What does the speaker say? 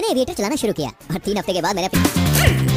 मैंने एविएटर चलाना शुरू किया और 3 हफ्ते के बाद मैंने